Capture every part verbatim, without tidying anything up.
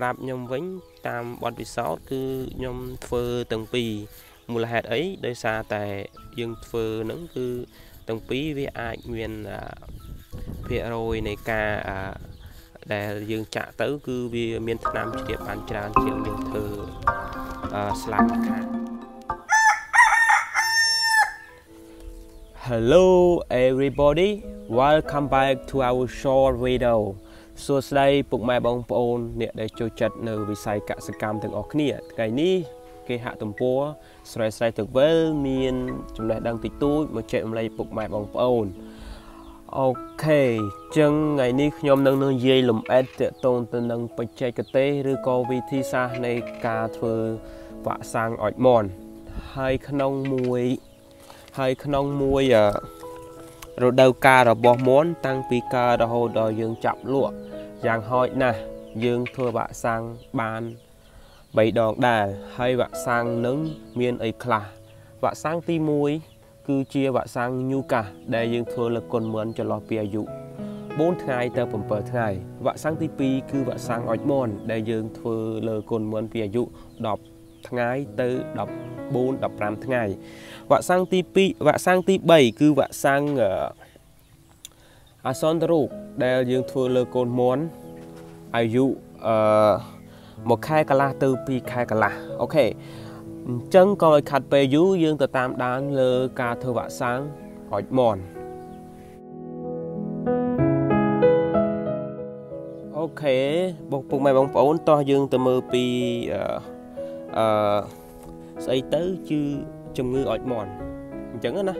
Rạp nhóm vĩnh tam bọn bị sáu cứ nhóm phơ tầng pì mùa là hạt ấy đời xa tại dương phơ nắng cứ tầng pí với ai nguyên phía rồi này ca để dương trả tới cứ vì miền Nam chỉ địa bàn tràn triệu nhiều thơ slack. Hello everybody, welcome back to our short video. So today, book my bong bone near the church at no beside cats a camping or near. Gaini, K hat and poor, so I say to well mean to let down the two, my chat and lay book my bong bone. Okay, Jung, I need your no yellow at the tone to nung pacheck a day, recall with Tisa, Nate, Cat, Pat Sang, or Mon. Hai Knong Mui, Hai Knong Mui, uh. rồi đầu ca rồi bỏ món tăng pi ca rồi hồi đó dương chậm lụa giang hỏi nè dương thưa bạn sang bàn bảy đòn đà hay bạn sang nướng miên ấy khla bạn sang ti muối cứ chia bạn sang nhu cả để dương thưa là còn mượn cho lo pia dụ bốn ngày tới bốn bờ ngày bạn sang ti pi cứ bạn sang ót mòn để dương thưa là còn mượn pia dụ đọc ngày tới đọc bốn đọc năm ngày vạ sang ti pi vạ sang ti bảy cứ vạ sang ở à son ruột đây dương thưa lơ côn món ai dụ một khai cả là từ pi khai cả là ok chân coi khát pe dụ dương từ tam đan lơ ca thưa vạ sang hỏi mòn ok bục bục mày bóng phổ to dương từ mơ pi xây tới chứ chủng ngư ót mòn chẳng nè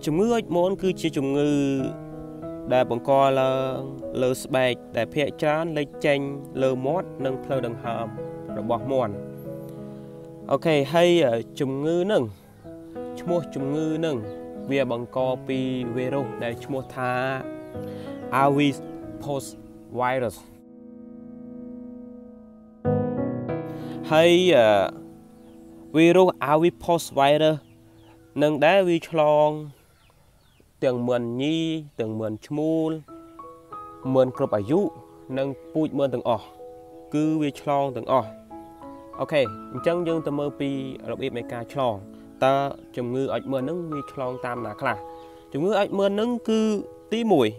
chủng ngư ót mòn cứ chia chủng ngư đa bằng co là lơ sẹt để phe chán lấy chanh lơ mót nâng phơi đằng hàm rồi bỏ mòn ok hay chủng ngư nâng mua chủng ngư nâng vía bằng co pi vero để mua tha avis post virus hay uh, virus avipos virus nâng đá vi chlong từng mượn nhi từng mượn chmul mượn cướp ở dụ nâng pui mượn từng ỏ cứ vi chlong từng ỏ ok chân dương tầm mơ pi đọc ít mấy ca chlong ta chủng ngư ở mượn nâng vi chlong tam là khả chủng ngư ở mượn nâng cứ tí mũi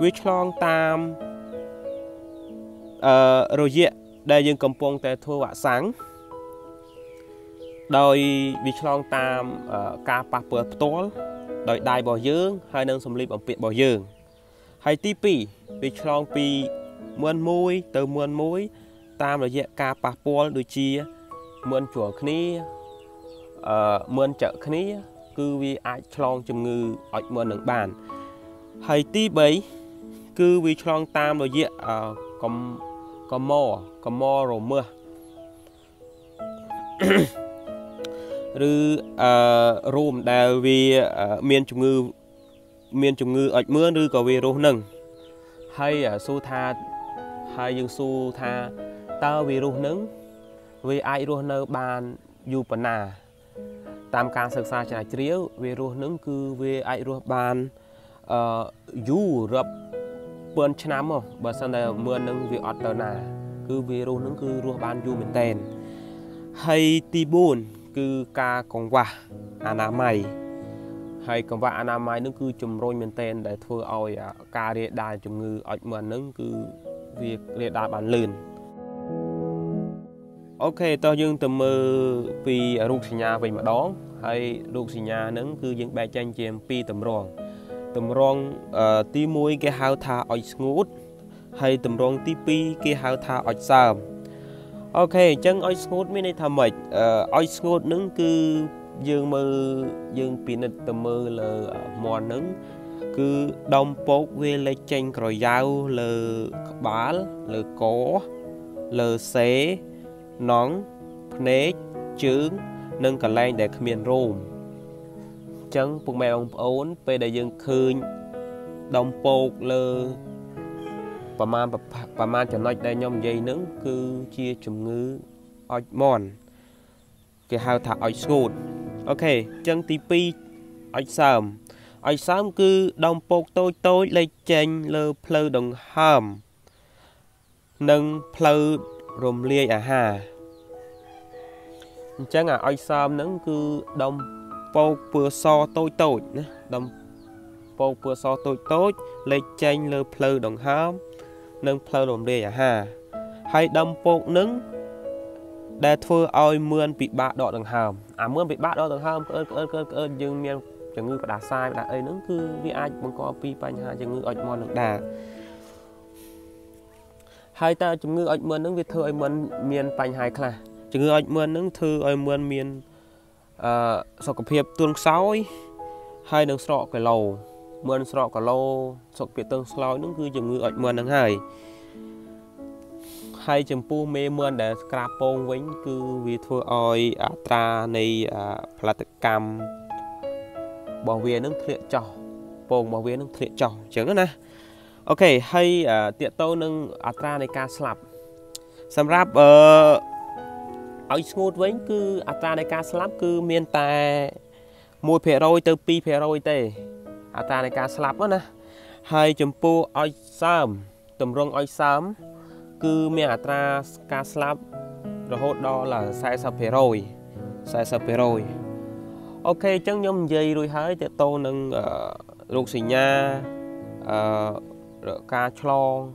vi chlong tam uh, rồi dịa đây dương cầm phong tê thua vạ sáng đôi vi chlong tam ca pa pơ tol đôi đai bò dương hai nâng sầm lì bằng biệt bò dương hai tí pi vi chlong pi mươn mũi từ mươn mũi tam là dẹ ca pa pol đôi chia mươn chùa khní mươn chợ khní cứ vi ai chlong chùm ngư ở mươn nâng bàn hai tí bảy cứ vi chlong tam là dẹ cầm Cầm mò, cầm mò rồi mưa Rư rùm đà vì miền chủng ngư Miền chủng ngư ạch mưa rư có về rô nâng Hay su tha Hay dương su tha Ta về rô nâng Vì ai rô nơ bàn dù bà nà Tam ca sạc xa chả triếu Vì rô nâng cứ vì ai rô bàn Dù rập bơn chăn ấm không, bờ sân này mưa nâng vì ọt tờ nà, cứ vì rô nâng cứ rô ban du mình tên, hay ti bồn cứ ca còn vả, ana mày, hay còn vả ana mày nâng cứ chùm rôi mình tên để thưa oi ca để đài chùm ngư ọt mưa nâng cứ việc để đài bàn lươn. Ok, tao dương tầm mơ vì rụng xì nhà về mà đón, hay rụng xì nhà nâng cứ những bài tranh chèm pi tầm ròn. Tầm rong tí muối cái hào tha ỏi ngút hay tầm rong tí pi cái hào tha ỏi sàm ok chân ỏi ngút mới này thầm mệt ỏi ngút nứng cứ dương mơ dương pin tầm mơ là mòn nứng cứ đông bốc về lấy chanh rồi dao lờ bá lờ có lờ xé nón né trứng nâng cả lên để miền rôm chân bụng mẹ ông ổn về đại dương khơi đồng bột lơ và man và man cho nói đây nhom dây nướng cứ chia chùm ngư ỏi mòn cái hào thả ỏi sụt ok chân tí pi ỏi sầm ỏi sầm cứ đồng bột tôi tôi lấy chanh lơ phơi đồng hầm nâng pleu rồm lia à hà chắc là oi xóm nâng cứ đông bầu bừa so tối tối đông bầu bừa so tối tối lấy chanh lơ pleu đồng hóm nâng pleu rồm lia à hà hay đông bột nâng để thưa oi mươn bị bạ đỏ đồng hòm à mươn bị bạ đỏ đồng hòm ơn ơn ơn ơn dương miên chẳng ngư đã sai đã ấy nâng cứ vì ai cũng có pi pan hà chẳng ngư oi mòn được đà hai ta chúng ngư oi mươn nâng việt thưa oi mươn miên pan hai khla chúng ngư oi mươn nâng thưa oi mươn miên à sọc phiệp tương sói hai nâng sọ cái lầu mươn sọ cái lầu sọc phiệp tương sói nâng cứ chúng ngư oi mươn nâng hai hay chấm pu mê mươn để scrapon với cứ vì thưa oi tra này platicam bảo vệ nâng thiện trò bồn bảo vệ nâng thiện trò chẳng nữa nè ok hay tiện tâu nâng tra này ca slap xâm ráp oi smooth với cứ tra này ca slap cứ miền tài mùi phè rồi từ pi phè rồi tê tra này ca slap nữa nè hay chấm pu oi sớm tầm rong oi sớm cứ mẹ tra ca slap rồi hốt đó là sai sập phê rồi sai sập phê rồi ok chẳng nhóm dây rồi hỡi tiệt tô nâng ruột xì nha ca chlong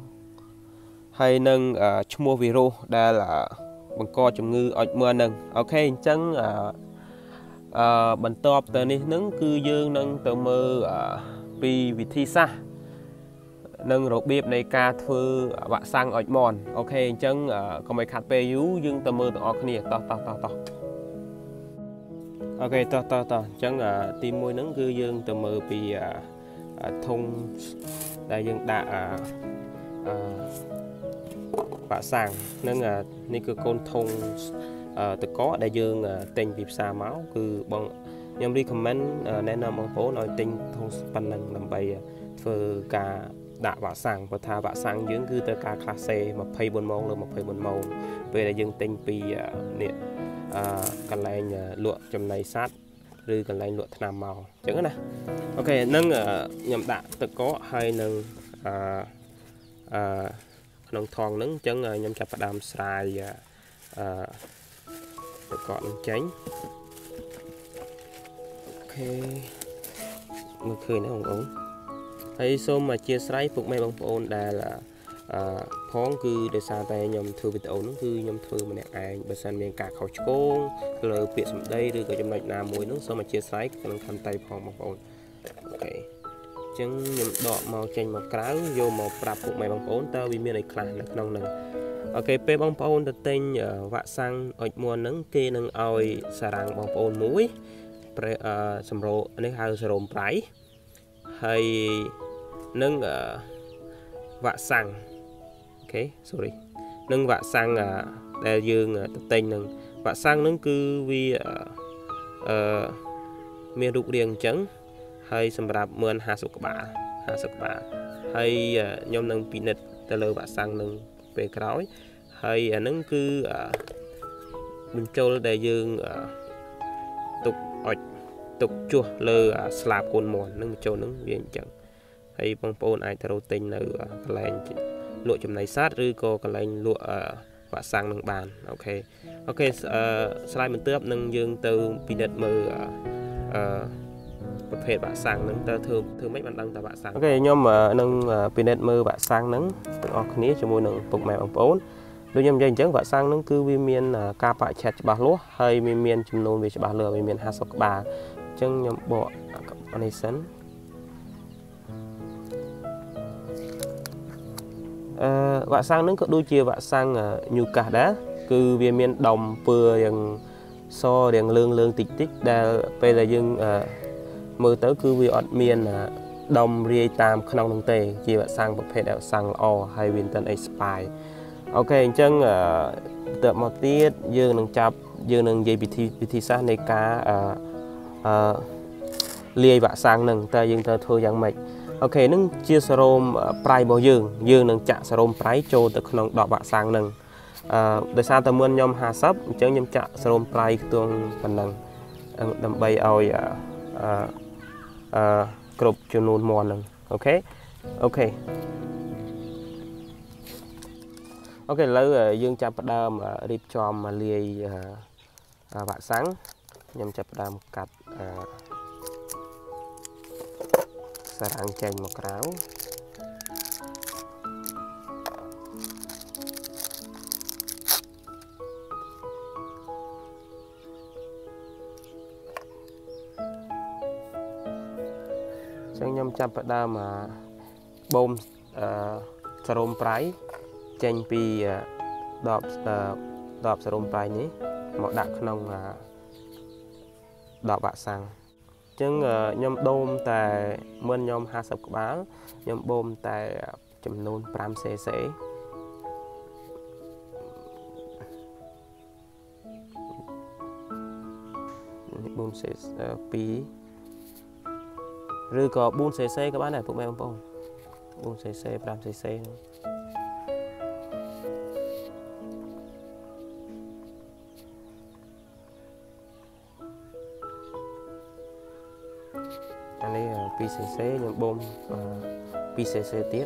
hay nâng chmua virus đây là bằng co chấm ngư ở mưa nâng ok chẳng bằng top từ này nâng cứ dương nâng từ mơ vì vị thi xa nâng rộp biếp này ca thư vạ sang ạch mòn ok chẳng có mấy khát bê yếu nhưng tầm mơ tầm ọc này to to to to ok to to to chẳng tìm môi nâng cư dương tầm mơ bị thông đại dương đã vạ sang nâng này cư con thông tự có đại dương tình bịp xa máu cư bọn nhóm đi comment nên là một phố nói tình thông văn năng làm bày phơ ca đã vạ sang và tha vạ sang dưỡng cứ tới ca classe mà pay bốn môn luôn mà pay bốn môn về là dương tinh pi nè cần lại lụa chấm này sát rư cần lại lụa tham màu chẳng nè ok nâng nhầm đã tự có hai nâng nông thon nâng chẳng nhầm chặt đam sai tự có nâng tránh ok ngược khơi nó không ổn hay số mà chia sẻ phục mấy bằng phone đây là phong cứ để xa tay nhầm thư bị ổn cứ nhầm thư mà đẹp ai bật sang miền cả khẩu chôn lời biệt sầm đây đưa cái trong lạnh nam mùi nước số mà chia sẻ còn cầm tay phong bằng phone ok trứng nhầm đỏ màu chanh màu cám vô màu bạc phục mấy bằng phone tao vì miền này khá là nông nè ok pe bằng phone đặt tên vạ sang ở mua nắng kia nắng oi xà rang bằng phone mũi sầm rộ anh ấy hay sầm rộ phải hay nâng uh, vạ sang ok sorry nâng vạ sang uh, đại dương uh, tên nâng vạ sang nâng cư vi miền rục điền trắng hay sầm rạp mượn hà sục bả hà sục bả hay uh, nhóm nâng pin nết tờ lơ vạ sang nâng về cõi hay uh, nâng cư uh, bình châu đại dương uh, tục ỏi tục chua lơ uh, slap côn mòn nâng châu nâng viên trắng hay bằng phôn ai ta tin ở cái lụa chùm này sát rư cô cái lạnh lụa vạ sang nâng bàn ok ok slide mình tiếp nâng dương từ pinet mờ một hệ vạ sang nâng ta thường thường mấy bạn đăng ta vạ sang ok nhưng mà nâng pinet mờ vạ sang nâng ở cái này cho môi nâng phục mẹ bằng phôn đôi nhầm dành chẳng vạ sang nâng cứ vi miên ca bạ chẹt bạc lúa hay vi miên chùm nôn về bạc lừa vi miên hà sọc bà chẳng nhầm bỏ anh ấy sấn Uh, vạ sang nâng có đôi chia vạ sang uh, nhu cả đá cứ viên miền đồng vừa rằng so rằng lương lương tích tích đa về là dân uh, mơ tới cứ vì ọt miền uh, đồng ria tam khăn đồng tề chia vạ sang bậc hệ đạo sang o hay viên tân expire ok chân uh, tựa một tiết dương nâng chập dương nâng dây bị thi bị thi sát này cá uh, uh, lia vạ sang nâng ta dương ta thua rằng mạch ok nâng chia sơ rôm prai bao dương dương nâng chạ sơ rôm prai cho từ khăn đỏ bạ sang nâng đời xa tầm mươn nhóm hà sấp chẳng nhóm chạ sơ rôm prai tuông phần nâng đầm bay oi cộp cho nôn mòn nâng ok ok Ok, lâu dương chạp đàm rịp cho mà liê vạ sáng nhằm chạp đàm cắt xa ràng chanh một ráo. Chẳng nhằm chạp đàm bôm xa rôm prái chanh pi đọp đọp sờ rôm bay ní một đặc nông đọp bạ sang chưng nhom đôm tại mơn nhom hai sập bá nhom bôm tại chấm nôn pram xế xế bôm xế pi rồi có bôm xế xế các bạn này phụ mẹ bông bôm xế xế pram xế xế pê xê xê những bom pê xê xê tiết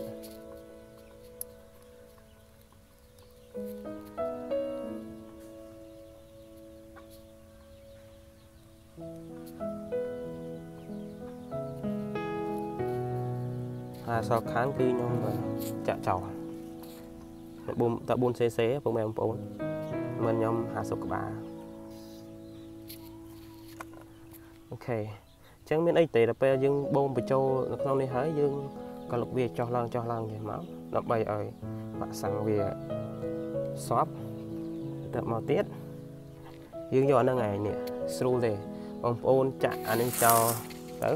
à sau kháng khi nhóm chạ chầu bom tạ bom xê xê của mẹ bom mình nhóm hạ sốc bà. Ok chẳng miễn ấy tệ là bây giờ bông bị trâu không đi hái dương còn lục về cho lan cho lan vậy máu nó bay ở bạn sang về shop tập màu tiết dương do nó ngày nè sưu về ông ôn chặn anh em cho tới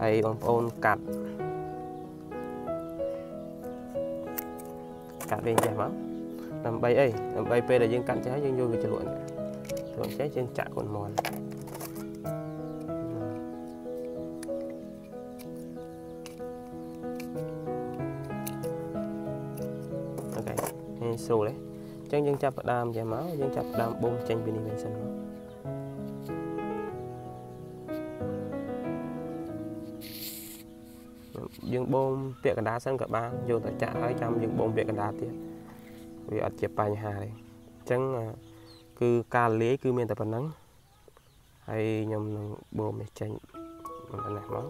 hay ông ôn cắt cắt về vậy máu làm bay ấy làm bay p là dương cắt trái dương vô người chịu luôn còn trái trên chạ còn mòn ok nên sâu đấy chân dân chạp đam giải máu dân chạp đam bông chanh bên bên sân dân bông tiệc đá sân cả ba vô tại chạ hai trăm dân bông tiệc đá tiệc vì ở chẹp bài hà đấy chân cứ ca lưới cứ miền tập bản nắng hay nhầm bồ mẹ chanh bản này máu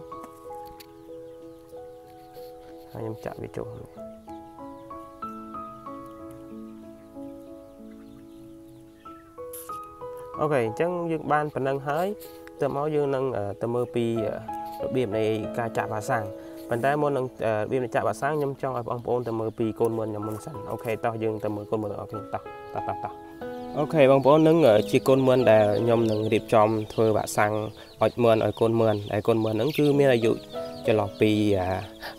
hay nhầm chạm về chỗ này. Ok chẳng dương ban bản nắng hới tờ máu dương nâng tờ mơ pi đột biểm này ca chạm bà sang bản tay môn nâng biểm này chạm bà sang nhầm trong ở ông ôn tờ mơ pi côn môn nhầm môn sẵn. Ok to dương tờ mơ côn môn ok tao tao tao tao ok bằng bó nướng ở chi côn mươn để nhom nướng điệp tròn thôi bạn sang ở mươn ở côn mươn để côn mươn nướng cứ miếng là dụ cho lọp pi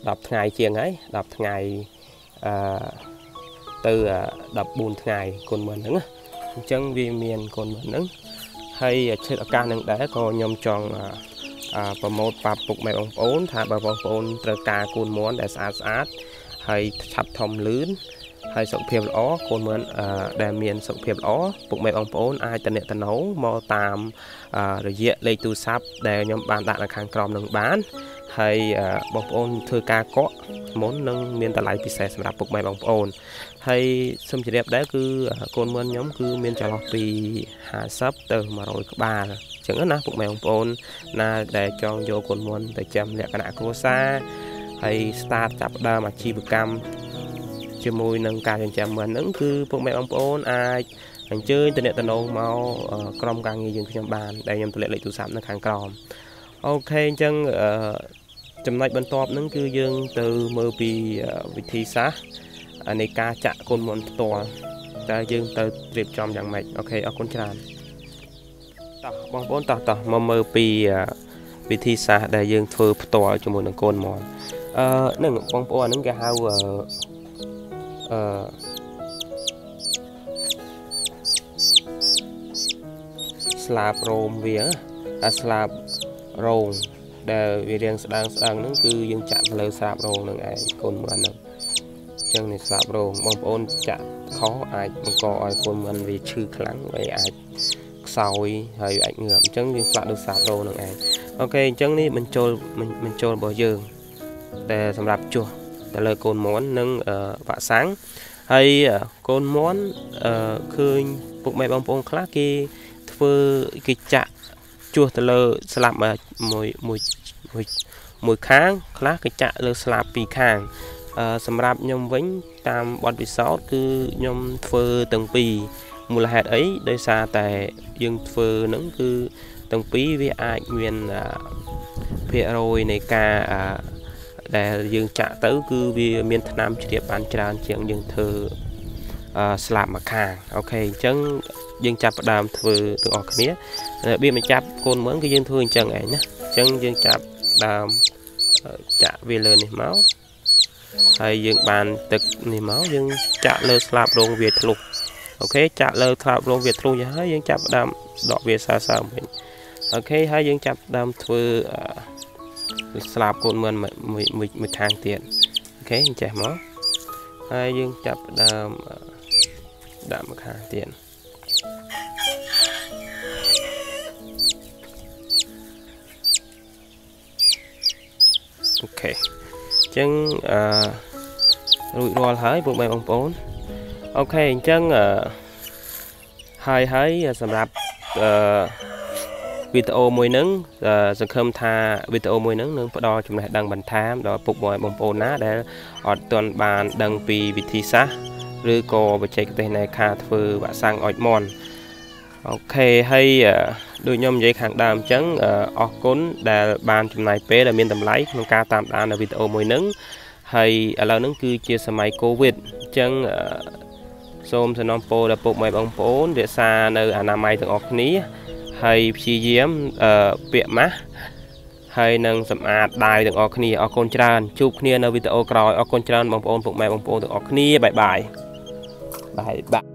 đập ngày chiêng ấy đập ngày từ đập bùn ngày côn mươn nướng chân vi miền côn mươn nướng hay chơi ở ca nướng để coi nhom tròn và một và phục mẹ bằng bốn thà bà bằng bốn từ ca côn mươn để sát sát hay chặt thòng lớn hay sọc phèo ó côn mươn để miền sọc phèo ó bụng mẹ ông bố ai tận nẹt tận nấu mò tạm rồi dễ lấy tu sáp để nhóm bạn đạn là khang còm nâng bán hay bông ôn thưa ca có muốn nâng miền tận lại bị sẹt sập bụng mẹ bông ôn hay xâm chỉ đẹp đấy cứ côn mươn nhóm cứ miền trả lọc vì hạ sấp từ mà rồi bà chẳng hết na bụng mẹ ông ôn na để cho vô côn mươn để chăm lẹ cái nạ cô xa hay start chập đa mà chi bự cam cho môi nâng cao trên chạm mình ứng cứ phụ mẹ ông ôn ai anh chơi internet tận đâu mau crom càng nghe dừng trong bàn đây nhầm tôi lệ lệ tụ sắm nó càng crom. Ok chân chấm lại bên top nâng cứ dương từ mơ vì vị thị xã anh ấy ca chạ côn môn to ta dương từ rệp tròn dạng mạch. Ok ở con tràn tập bằng bốn tập tập mà mơ vì vị thị xã đại dương phơi to cho một con mòn nâng bằng bốn nâng cái hao slab rôm vía, slab rôm, để việc riêng đang đang nó cứ dân chạm lời slab rôm này ai côn mền này, chân này slab rôm bằng ôn chạm khó ai bằng co ai côn mền vì chư kháng vậy ai soi hơi ảnh hưởng chân riêng slab được slab rôm này ai. Ok chân này mình trôi mình mình trôi bỏ giường để làm chùa. lời côn món nâng vạ sáng hay côn món khơi bụng mẹ bông bông khác kia phơi kịch chạ chua từ lời làm mà mùi mùi mùi mùi kháng khác kịch chạ lời làm pì kháng sầm rạp nhom vĩnh tam bọn bị sáu cứ nhom phơi từng pì mùa là hạt ấy đây xa tại dương phơi nắng cứ từng pì với ai nguyên phía rồi này cả để dừng trả tới cứ vì miền Nam chỉ bán tràn chuyện dừng thử làm mặt hàng ok chẳng dừng chạp đàm thử từ ở kia biết mình chạp con mướn cái dân thường chẳng ấy nhá chẳng dừng chạp đàm trả về lời này máu hay dừng bàn tịch này máu dừng trả lời làm luôn Việt lục ok trả lời làm luôn Việt luôn vậy hết dừng chạp đàm đọ về xa xa mình ok hai dừng chạp đàm thử slap côn mơn mười mười mười mười thang tiền, ok trẻ máu, hai dương chập đạm đạm một hàng tiền, ok, chân rụi roi hái buộc mày bằng bốn, ok chân hai hái sầm rạp video môi nắng sân khơm tha video môi nắng nương đo chúng này đăng bản tham đó phục mọi bông bồn ná để ở tuần bàn đăng vì vị thị xã rư cô và chạy cái này khá phư và sang ọt mòn ok hay đôi nhóm dây hàng đàm chấn ở cốn để bàn chúng này bé là miền tầm lấy nông ca tạm đàn là video môi nắng hay là nắng cư chia sẻ máy covid chân xôm sân non po là phục mọi bông bồn để xa nơi à nam mai từ ọt ní hay chi diễm bịa má hay nâng sầm ạt đài được ở khnì ở con tràn chụp khnì ở video còi ở con tràn bóng bồn bụng mẹ bóng bồn được ở khnì bài bài bài bài